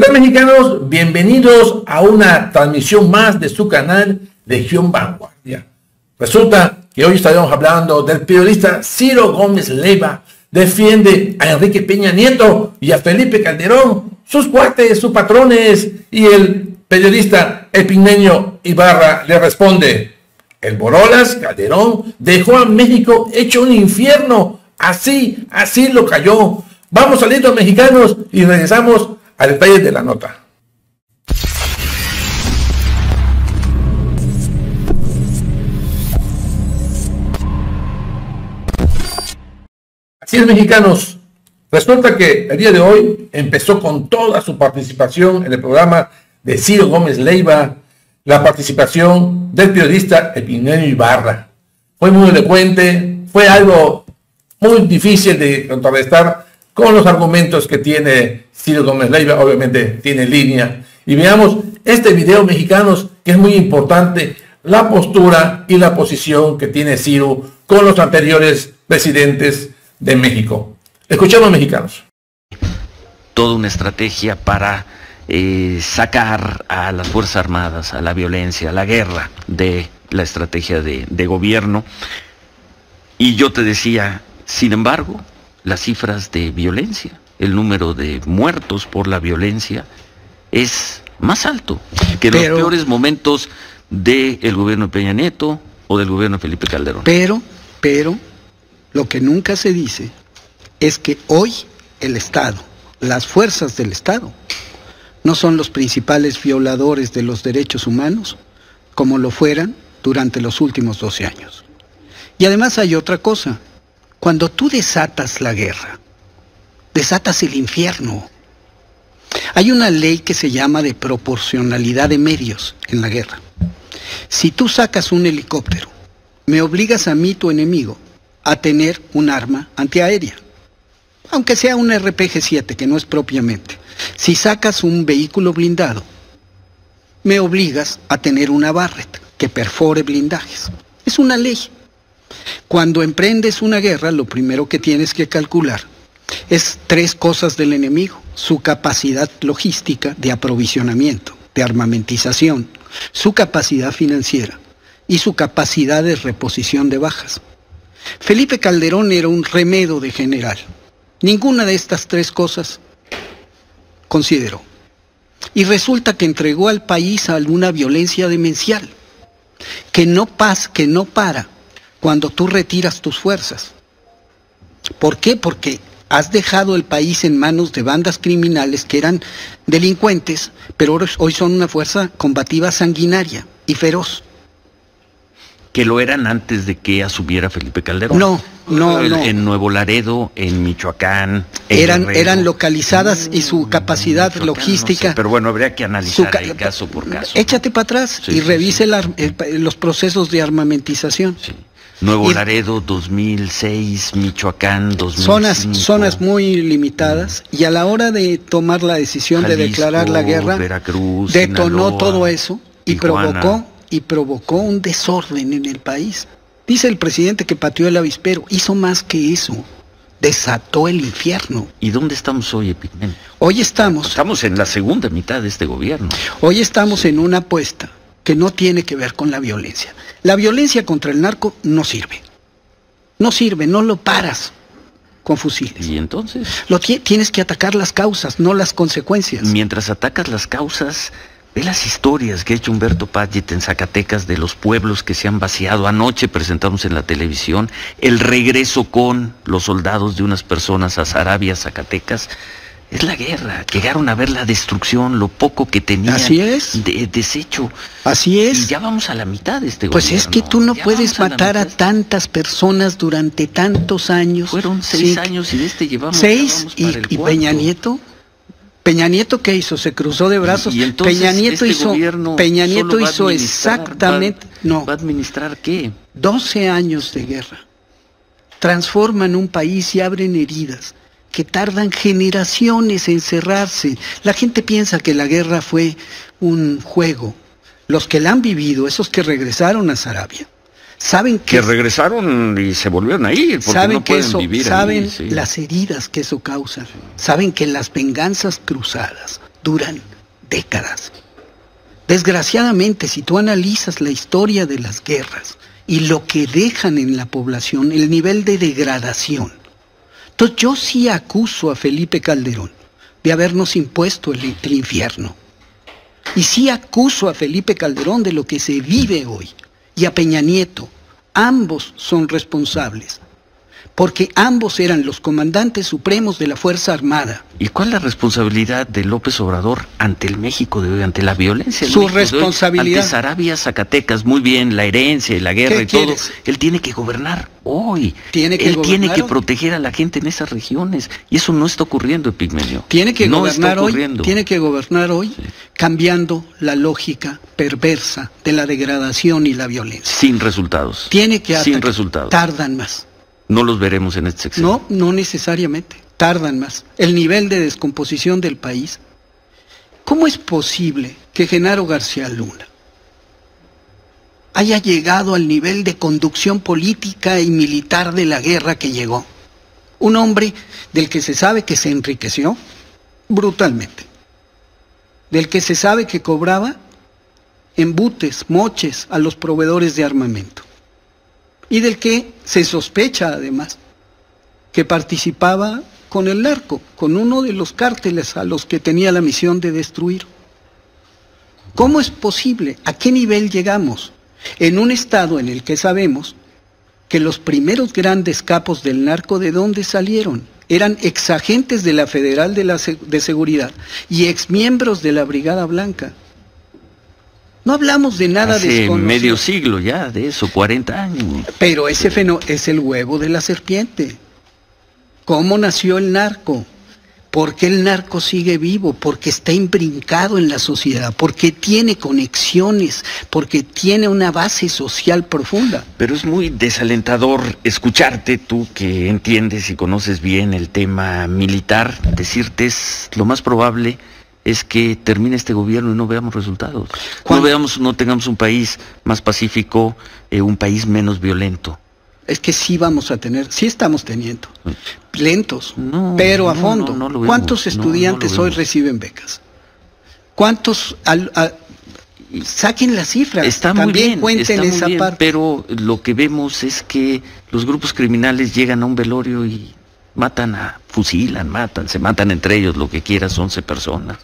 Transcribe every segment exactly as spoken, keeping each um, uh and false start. Hola mexicanos, bienvenidos a una transmisión más de su canal Legión Vanguardia. Resulta que hoy estaremos hablando del periodista Ciro Gómez Leyva. Defiende a Enrique Peña Nieto y a Felipe Calderón, sus cuates, sus patrones, y el periodista Epigmenio Ibarra le responde: el Borolas Calderón dejó a México hecho un infierno, así, así lo cayó. Vamos saliendo mexicanos y regresamos a detalles de la nota. Así es, mexicanos. Resulta que el día de hoy empezó con toda su participación en el programa de Ciro Gómez Leyva, la participación del periodista Epigmenio Ibarra. Fue muy elocuente, fue algo muy difícil de contrarrestar con los argumentos que tiene Ciro Gómez Leyva, obviamente tiene línea. Y veamos este video, mexicanos, que es muy importante, la postura y la posición que tiene Ciro con los anteriores presidentes de México. Escuchemos, mexicanos. Toda una estrategia para eh, sacar a las Fuerzas Armadas, a la violencia, a la guerra, de la estrategia de, de gobierno. Y yo te decía, sin embargo, las cifras de violencia, el número de muertos por la violencia es más alto que pero, los peores momentos del gobierno de Peña Nieto o del gobierno de Felipe Calderón. Pero, pero, lo que nunca se dice es que hoy el Estado, las fuerzas del Estado, no son los principales violadores de los derechos humanos como lo fueran durante los últimos doce años. Y además hay otra cosa. Cuando tú desatas la guerra, desatas el infierno. Hay una ley que se llama de proporcionalidad de medios en la guerra. Si tú sacas un helicóptero, me obligas a mí, tu enemigo, a tener un arma antiaérea, aunque sea un R P G siete, que no es propiamente. Si sacas un vehículo blindado, me obligas a tener una Barrett que perfore blindajes. Es una ley. Cuando emprendes una guerra, lo primero que tienes que calcular es tres cosas del enemigo: su capacidad logística de aprovisionamiento, de armamentización, su capacidad financiera y su capacidad de reposición de bajas. Felipe Calderón era un remedo de general. Ninguna de estas tres cosas consideró. Y resulta que entregó al país a alguna violencia demencial, que no pasa, que no para cuando tú retiras tus fuerzas. ¿Por qué? Porque has dejado el país en manos de bandas criminales que eran delincuentes, pero hoy son una fuerza combativa sanguinaria y feroz. Que lo eran antes de que asumiera Felipe Calderón. No, no, no. En Nuevo Laredo, en Michoacán, en eran Guerrero. Eran localizadas y su capacidad logística... No sé, pero bueno, habría que analizar el caso por caso. Échate para atrás sí, y sí, revise sí. La, el, los procesos de armamentización. Sí. Nuevo y, Laredo, dos mil seis, Michoacán, dos mil cinco. Zonas, zonas muy limitadas, y a la hora de tomar la decisión Jalisco, de declarar la guerra, Veracruz, detonó Sinaloa, todo eso y Tijuana. provocó... y provocó un desorden en el país. Dice el presidente que pateó el avispero. Hizo más que eso. Desató el infierno. ¿Y dónde estamos hoy, Epigmenio? Hoy estamos... Estamos en la segunda mitad de este gobierno. Hoy estamos en una apuesta que no tiene que ver con la violencia. La violencia contra el narco no sirve. No sirve, no lo paras con fusiles. ¿Y entonces? Lo ti- tienes que atacar las causas, no las consecuencias. Mientras atacas las causas... Ve las historias que ha hecho Humberto Padgett en Zacatecas de los pueblos que se han vaciado. Anoche presentamos en la televisión el regreso con los soldados de unas personas a Sarabia, Zacatecas. Es la guerra. Llegaron a ver la destrucción, lo poco que tenían. Así es. De, deshecho. Así es. Y ya vamos a la mitad de este pues gobierno. Pues es que tú no ya puedes matar a, a tantas personas durante tantos años. Fueron seis sí. años y de este llevamos... Seis llevamos para y, el y Peña Nieto... Peña Nieto, ¿qué hizo? Se cruzó de brazos. Y entonces, Peña Nieto este hizo, Peña Nieto hizo exactamente... Va, no. ¿Va a administrar qué? doce años de guerra. Transforman un país y abren heridas que tardan generaciones en cerrarse. La gente piensa que la guerra fue un juego. Los que la han vivido, esos que regresaron a Sarabia, saben que... Que regresaron y se volvieron a ir, porque saben no que pueden eso, vivir saben ahí, sí. Las heridas que eso causa, saben que las venganzas cruzadas duran décadas. Desgraciadamente, si tú analizas la historia de las guerras y lo que dejan en la población, el nivel de degradación. Entonces yo sí acuso a Felipe Calderón de habernos impuesto el, el infierno. Y sí acuso a Felipe Calderón de lo que se vive hoy. Y a Peña Nieto. Ambos son responsables. Porque ambos eran los comandantes supremos de la Fuerza Armada. ¿Y cuál es la responsabilidad de López Obrador ante el México de hoy, ante la violencia? Su México responsabilidad. De hoy, ante Sarabia, Zacatecas, muy bien, la herencia, la guerra y quieres? todo. Él tiene que gobernar hoy. ¿Tiene que Él gobernar tiene que hoy? proteger a la gente en esas regiones. Y eso no está ocurriendo, Epigmenio. Tiene que no gobernar hoy. Tiene que gobernar hoy, sí. Cambiando la lógica perversa de la degradación y la violencia. Sin resultados. Tiene que Sin resultados. Tardan más. No los veremos en este sexenio. No, no necesariamente. Tardan más. El nivel de descomposición del país. ¿Cómo es posible que Genaro García Luna haya llegado al nivel de conducción política y militar de la guerra que llegó? Un hombre del que se sabe que se enriqueció brutalmente. Del que se sabe que cobraba embutes, moches a los proveedores de armamento. Y del que se sospecha, además, que participaba con el narco, con uno de los cárteles a los que tenía la misión de destruir. ¿Cómo es posible? ¿A qué nivel llegamos? En un estado en el que sabemos que los primeros grandes capos del narco, ¿de dónde salieron? Eran exagentes de la Federal de, la de Seguridad y exmiembros de la Brigada Blanca. No hablamos de nada Hace desconocido. medio siglo ya de eso, cuarenta años. Pero ese fenómeno es el huevo de la serpiente. ¿Cómo nació el narco? ¿Por qué el narco sigue vivo? Porque está imbrincado en la sociedad, porque tiene conexiones, porque tiene una base social profunda. Pero es muy desalentador escucharte, tú que entiendes y conoces bien el tema militar, decirte es lo más probable... es que termine este gobierno y no veamos resultados. Cuando no veamos, no tengamos un país más pacífico, eh, un país menos violento. Es que sí vamos a tener, sí estamos teniendo. Lentos, no, pero a no, fondo. No, no ¿Cuántos estudiantes no, no hoy reciben becas? ¿Cuántos... Al, a, saquen las cifras, está también muy bien, cuenten está muy esa bien, parte. Pero lo que vemos es que los grupos criminales llegan a un velorio y matan a... fusilan, matan, se matan entre ellos, lo que quieras, once personas.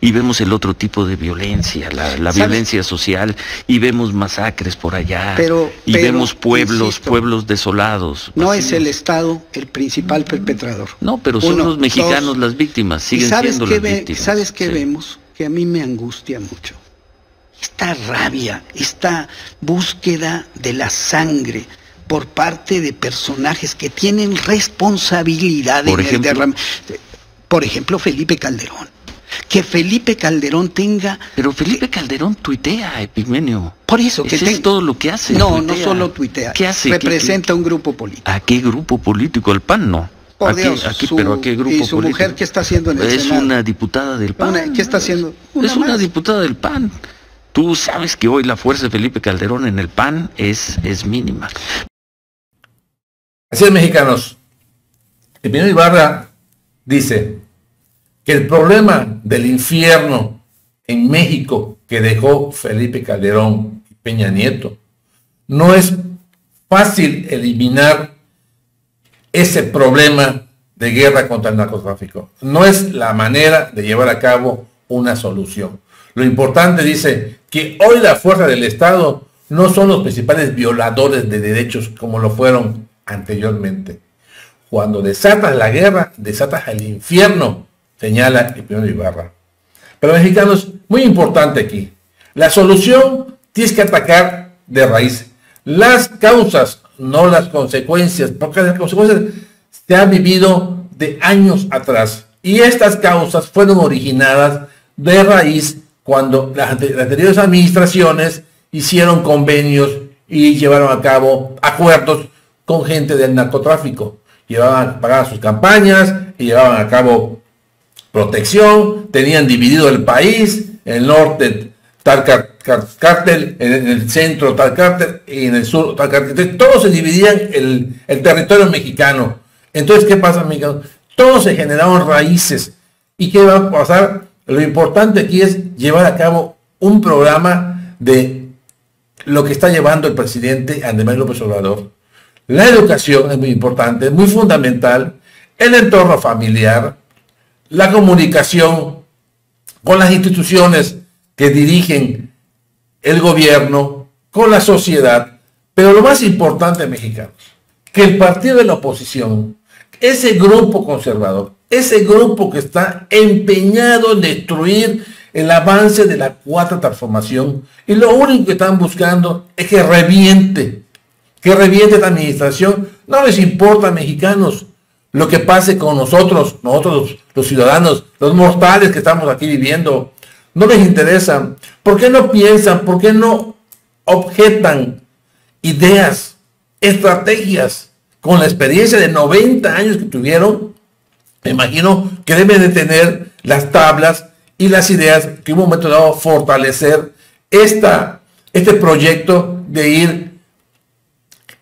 Y vemos el otro tipo de violencia, la, la violencia social, y vemos masacres por allá, pero, y pero, vemos pueblos, insisto, pueblos desolados. No vacíos. Es el Estado el principal perpetrador. No, pero son Uno, los mexicanos dos, las víctimas, siguen siendo las ve, víctimas. ¿Sabes qué sí. vemos? Que a mí me angustia mucho. Esta rabia, esta búsqueda de la sangre por parte de personajes que tienen responsabilidad en el derrame. Por ejemplo, Felipe Calderón. Que Felipe Calderón tenga... Pero Felipe Calderón tuitea, Epigmenio. Por eso que... Eso te... es todo lo que hace. No, tuitea. no solo tuitea. ¿Qué hace? Representa ¿Qué, qué, un grupo político. ¿A qué grupo político? ¿Al P A N? No. Por aquí, Dios, aquí, su, pero ¿a qué grupo y su político? Mujer, ¿qué está haciendo en el Es Senado? Una diputada del P A N. Una, ¿Qué está haciendo? Una es más. una diputada del P A N. Tú sabes que hoy la fuerza de Felipe Calderón en el P A N es, es mínima. Así es, mexicanos. Epigmenio Ibarra dice que el problema del infierno en México que dejó Felipe Calderón y Peña Nieto, no es fácil eliminar ese problema de guerra contra el narcotráfico. No es la manera de llevar a cabo una solución. Lo importante, dice, que hoy la fuerza del Estado no son los principales violadores de derechos como lo fueron anteriormente. Cuando desatas la guerra, desatas el infierno, señala Epigmenio Ibarra. Pero mexicanos, muy importante aquí, la solución tienes que atacar de raíz las causas, no las consecuencias, porque las consecuencias se han vivido de años atrás, y estas causas fueron originadas de raíz cuando las anteriores administraciones hicieron convenios y llevaron a cabo acuerdos con gente del narcotráfico. Llevaban, pagaban sus campañas y llevaban a cabo protección, tenían dividido el país, el norte tal cártel, en el centro tal cártel y en el sur tal cártel. Entonces, todos se dividían el, el territorio mexicano. Entonces, ¿qué pasa, mexicanos? Todos se generaron raíces. ¿Y qué va a pasar? Lo importante aquí es llevar a cabo un programa de lo que está llevando el presidente Andrés Manuel López Obrador. La educación es muy importante, es muy fundamental, el entorno familiar, la comunicación con las instituciones que dirigen el gobierno, con la sociedad, pero lo más importante, mexicanos, que el partido de la oposición, ese grupo conservador, ese grupo que está empeñado en destruir el avance de la cuarta transformación, y lo único que están buscando es que reviente, que reviente esta administración. No les importa, mexicanos, lo que pase con nosotros, nosotros los ciudadanos, los mortales que estamos aquí viviendo. No les interesa. ¿Por qué no piensan? ¿Por qué no objetan ideas, estrategias? Con la experiencia de noventa años que tuvieron, me imagino que deben de tener las tablas y las ideas que en un momento dado fortalecer esta, este proyecto de ir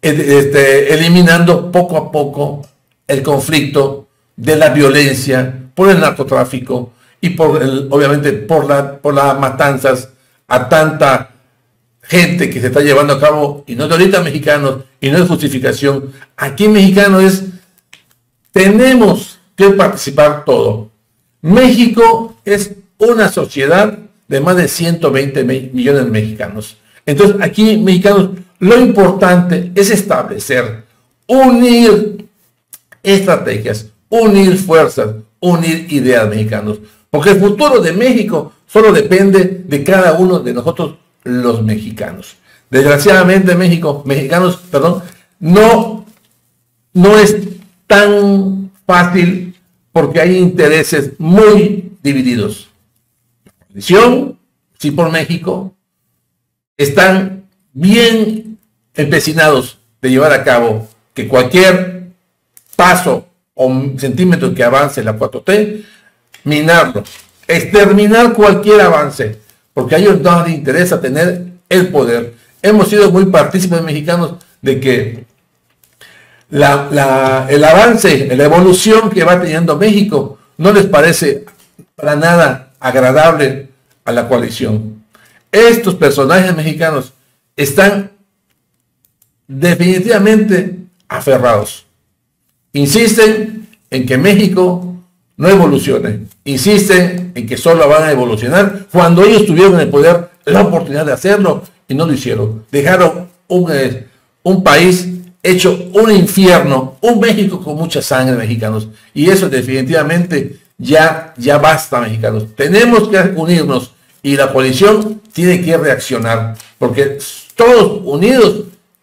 este, eliminando poco a poco el conflicto de la violencia por el narcotráfico y por el, obviamente por, la, por las matanzas a tanta gente que se está llevando a cabo, y no es de ahorita, mexicanos, y no es justificación. Aquí, mexicanos, es, tenemos que participar todo. México es una sociedad de más de ciento veinte millones de mexicanos. Entonces, aquí, mexicanos, lo importante es establecer, unir estrategias, unir fuerzas, unir ideas, mexicanos, porque el futuro de México solo depende de cada uno de nosotros, los mexicanos. Desgraciadamente, México, mexicanos, perdón, no, no es tan fácil, porque hay intereses muy divididos. La coalición, sí por México, están bien empecinados de llevar a cabo que cualquier paso o centímetro que avance la cuatro T, minarlo, exterminar cualquier avance, porque a ellos no les interesa tener el poder. Hemos sido muy partícipes mexicanos de que la, la, el avance, la evolución que va teniendo México no les parece para nada agradable a la coalición. Estos personajes mexicanos están definitivamente aferrados. Insisten en que México no evolucionen, insisten en que solo van a evolucionar cuando ellos tuvieron en el poder la oportunidad de hacerlo y no lo hicieron. Dejaron un, eh, un país hecho un infierno, un México con mucha sangre, mexicanos, y eso definitivamente ya, ya basta, mexicanos. Tenemos que unirnos y la coalición tiene que reaccionar, porque todos unidos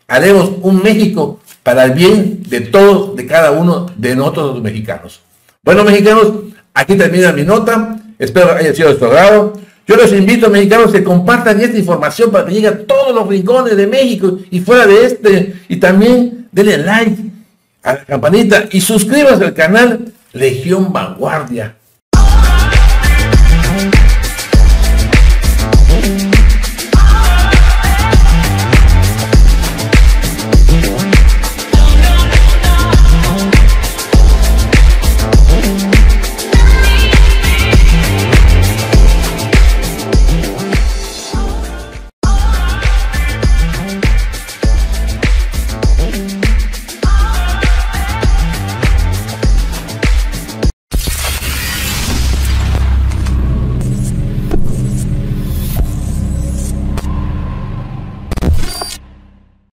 haremos un México para el bien de todos, de cada uno de nosotros los mexicanos. Bueno, mexicanos, aquí termina mi nota. Espero que haya sido de su agrado. Yo los invito, mexicanos, que compartan esta información para que llegue a todos los rincones de México y fuera de este. Y también denle like a la campanita y suscríbanse al canal Legión Vanguardia.